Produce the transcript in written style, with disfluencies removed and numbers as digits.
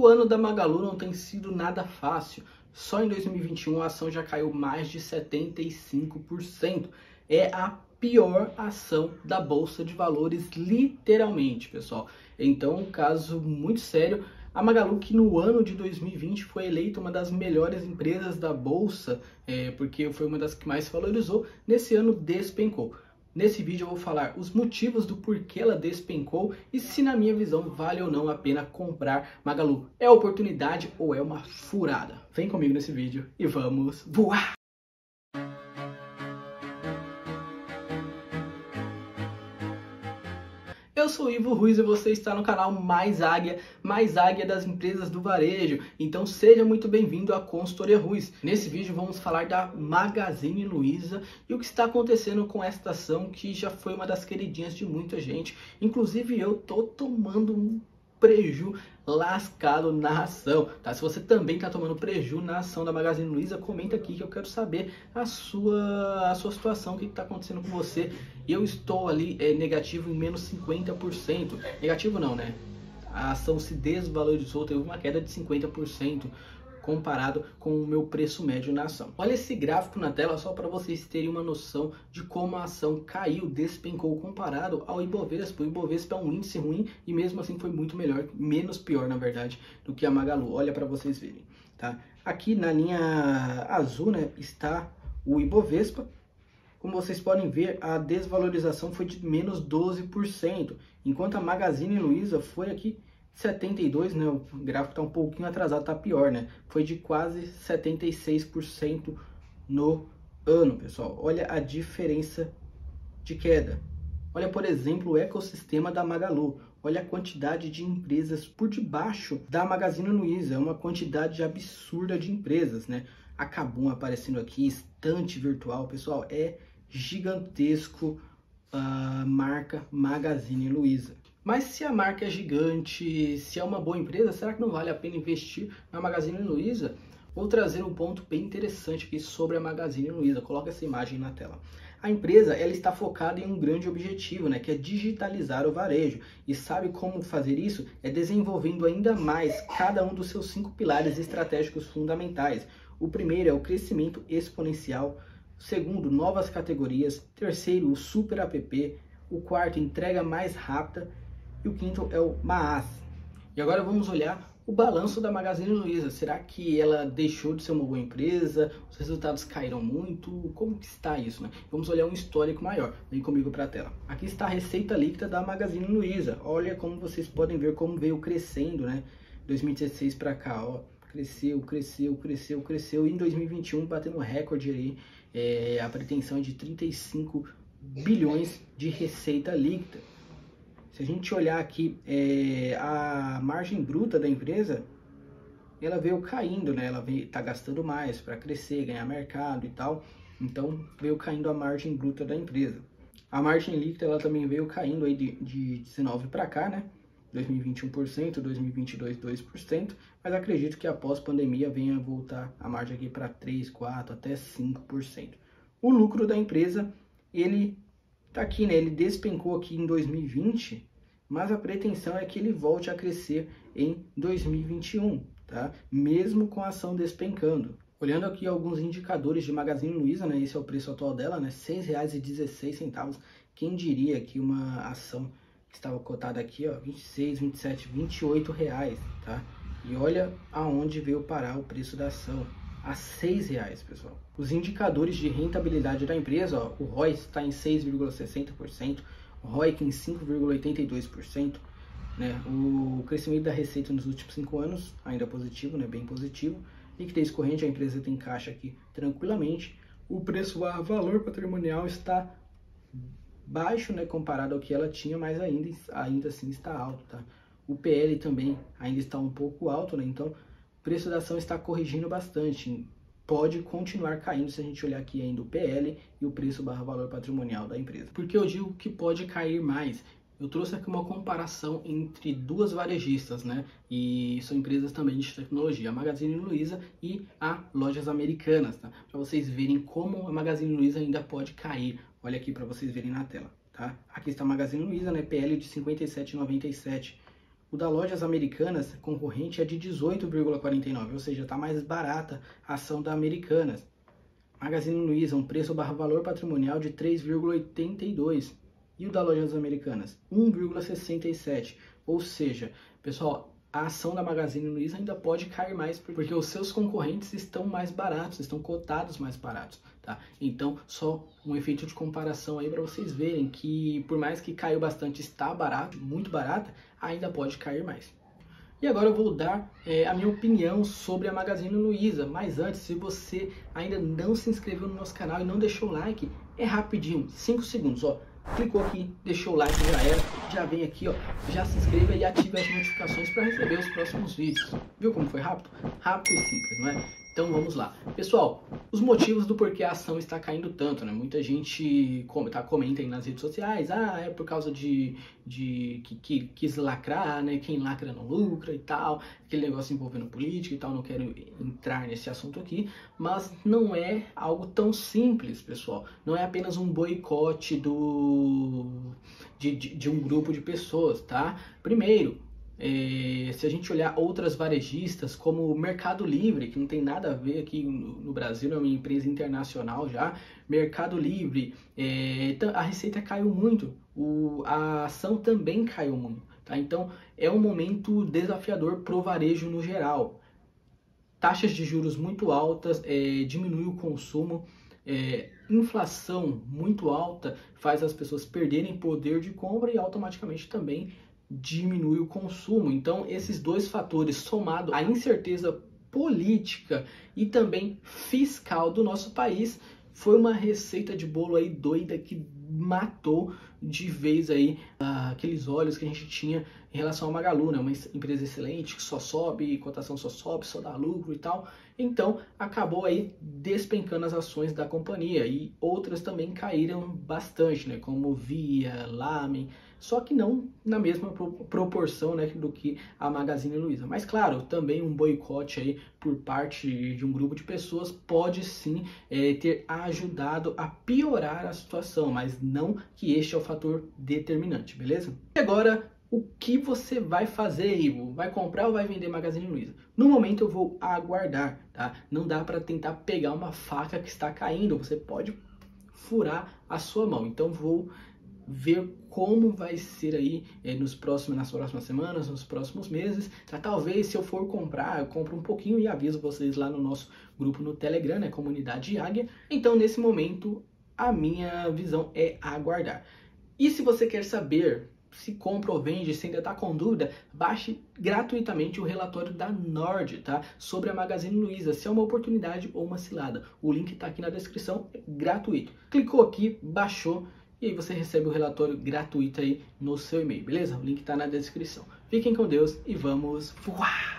O ano da Magalu não tem sido nada fácil. Só em 2021 a ação já caiu mais de 75%. É a pior ação da Bolsa de Valores, literalmente, pessoal. Então, um caso muito sério. A Magalu, que no ano de 2020 foi eleita uma das melhores empresas da Bolsa, porque foi uma das que mais valorizou, nesse ano despencou. Nesse vídeo eu vou falar os motivos do porquê ela despencou e se, na minha visão, vale ou não a pena comprar Magalu. É oportunidade ou é uma furada? Vem comigo nesse vídeo e vamos voar! Eu sou o Ivo Ruiz e você está no canal Mais Águia, das empresas do varejo. Então seja muito bem-vindo à Consultoria Ruiz. Nesse vídeo vamos falar da Magazine Luiza e o que está acontecendo com esta ação que já foi uma das queridinhas de muita gente. Inclusive eu tô tomando um preju lascado na ação, tá? Se você também está tomando preju na ação da Magazine Luiza, comenta aqui que eu quero saber a sua situação, o que está acontecendo com você. Eu estou ali negativo em menos 50%, negativo não, né? A ação se desvalorizou, teve uma queda de 50%. Comparado com o meu preço médio na ação. Olha esse gráfico na tela só para vocês terem uma noção de como a ação caiu, despencou comparado ao Ibovespa. O Ibovespa é um índice ruim e mesmo assim foi muito melhor, menos pior na verdade, do que a Magalu. Olha para vocês verem, tá? Aqui na linha azul, né, está o Ibovespa. Como vocês podem ver, a desvalorização foi de menos 12%, enquanto a Magazine Luiza foi aqui 72, né? O gráfico tá um pouquinho atrasado, tá pior, né? Foi de quase 76% no ano, pessoal. Olha a diferença de queda. Olha, por exemplo, o ecossistema da Magalu. Olha a quantidade de empresas por debaixo da Magazine Luiza. É uma quantidade absurda de empresas, né? Acabou aparecendo aqui, Estante Virtual, pessoal, é gigantesco a marca Magazine Luiza. Mas se a marca é gigante, se é uma boa empresa, será que não vale a pena investir na Magazine Luiza? Vou trazer um ponto bem interessante aqui sobre a Magazine Luiza. Coloca essa imagem na tela. A empresa, ela está focada em um grande objetivo, né, que é digitalizar o varejo. E sabe como fazer isso? É desenvolvendo ainda mais cada um dos seus 5 pilares estratégicos fundamentais. O primeiro é o crescimento exponencial. O segundo, novas categorias. O terceiro, o super app. O quarto, entrega mais rápida. E o quinto é o MAAS. E agora vamos olhar o balanço da Magazine Luiza. Será que ela deixou de ser uma boa empresa? Os resultados caíram muito? Como que está isso, né? Vamos olhar um histórico maior. Vem comigo para a tela. Aqui está a receita líquida da Magazine Luiza. Olha como vocês podem ver como veio crescendo, né? 2016 para cá, ó. Cresceu, cresceu, cresceu, cresceu. E em 2021 batendo recorde aí. A pretensão é de 35 bilhões de receita líquida. Se a gente olhar aqui a margem bruta da empresa, ela veio caindo, né? Ela está gastando mais para crescer, ganhar mercado e tal. Então veio caindo a margem bruta da empresa. A margem líquida ela também veio caindo aí de 19 para cá, né? 2021%, 2022 2%, mas acredito que após pandemia venha voltar a margem aqui para 3, 4, até 5%. O lucro da empresa, ele tá aqui, né? Ele despencou aqui em 2020, mas a pretensão é que ele volte a crescer em 2021, tá? Mesmo com a ação despencando. Olhando aqui alguns indicadores de Magazine Luiza, né? Esse é o preço atual dela, né? R$ 6,16. Quem diria que uma ação que estava cotada aqui, ó, 26, 27, 28 reais, tá? E olha aonde veio parar o preço da ação. A R$ 6,00, pessoal. Os indicadores de rentabilidade da empresa, ó, o ROI está em 6,60%, o ROIC em 5,82%, né? O crescimento da receita nos últimos 5 anos, ainda positivo, né? Bem positivo. Liquidez corrente, a empresa tem caixa aqui tranquilamente. O preço a valor patrimonial está baixo, né? Comparado ao que ela tinha, mas ainda assim está alto, tá? O PL também ainda está um pouco alto, né? Então, o preço da ação está corrigindo bastante, pode continuar caindo se a gente olhar aqui ainda o PL e o preço barra valor patrimonial da empresa. Por que eu digo que pode cair mais? Eu trouxe aqui uma comparação entre duas varejistas, né? E são empresas também de tecnologia, a Magazine Luiza e a Lojas Americanas, tá? Para vocês verem como a Magazine Luiza ainda pode cair. Olha aqui para vocês verem na tela, tá? Aqui está a Magazine Luiza, né? PL de 57,97. O da Lojas Americanas concorrente é de 18,49, ou seja, está mais barata a ação da Americanas. Magazine Luiza, um preço barra valor patrimonial de 3,82. E o da Lojas Americanas, 1,67. Ou seja, pessoal, a ação da Magazine Luiza ainda pode cair mais, porque os seus concorrentes estão mais baratos, estão cotados mais baratos, tá? Então, só um efeito de comparação aí para vocês verem que, por mais que caiu bastante, está barato, muito barata, ainda pode cair mais. E agora eu vou dar a minha opinião sobre a Magazine Luiza, mas antes, se você ainda não se inscreveu no nosso canal e não deixou o like, é rapidinho, 5 segundos, ó. Clicou aqui, deixou o like, já era, já vem aqui, ó, já se inscreva e ative as notificações para receber os próximos vídeos. Viu como foi rápido? Rápido e simples, não é? Então vamos lá. Pessoal, os motivos do porquê a ação está caindo tanto, né? Muita gente comenta aí nas redes sociais, ah, é por causa de que quis lacrar, né? Quem lacra não lucra e tal, aquele negócio envolvendo política e tal, não quero entrar nesse assunto aqui, mas não é algo tão simples, pessoal. Não é apenas um boicote de um grupo de pessoas, tá? Primeiro, se a gente olhar outras varejistas como o Mercado Livre, que não tem nada a ver aqui no Brasil, é uma empresa internacional já, Mercado Livre, a receita caiu muito, a ação também caiu muito, tá? Então é um momento desafiador pro varejo no geral. Taxas de juros muito altas, diminui o consumo, inflação muito alta faz as pessoas perderem poder de compra e automaticamente também diminui o consumo. Então esses dois fatores somados à incerteza política e também fiscal do nosso país foi uma receita de bolo aí doida que matou de vez aí aqueles olhos que a gente tinha em relação ao Magalu, né? Uma empresa excelente que só sobe, cotação só sobe, só dá lucro e tal. Então acabou aí despencando as ações da companhia e outras também caíram bastante, né? Como Via, Lame, só que não na mesma proporção, né, do que a Magazine Luiza. Mas claro, também um boicote aí por parte de um grupo de pessoas pode sim ter ajudado a piorar a situação, mas não que este é o fator determinante, beleza? E agora, o que você vai fazer, Ivo? Vai comprar ou vai vender Magazine Luiza? No momento eu vou aguardar, tá? Não dá para tentar pegar uma faca que está caindo, você pode furar a sua mão. Então vou ver como vai ser aí nas próximas semanas, nos próximos meses. Tá? Talvez, se eu for comprar, eu compro um pouquinho e aviso vocês lá no nosso grupo no Telegram, né? Comunidade Águia. Então, nesse momento, a minha visão é aguardar. E se você quer saber se compra ou vende, se ainda está com dúvida, baixe gratuitamente o relatório da Nord, tá? Sobre a Magazine Luiza, se é uma oportunidade ou uma cilada. O link está aqui na descrição, é gratuito. Clicou aqui, baixou, e aí você recebe o relatório gratuito aí no seu e-mail, beleza? O link tá na descrição. Fiquem com Deus e vamos voar!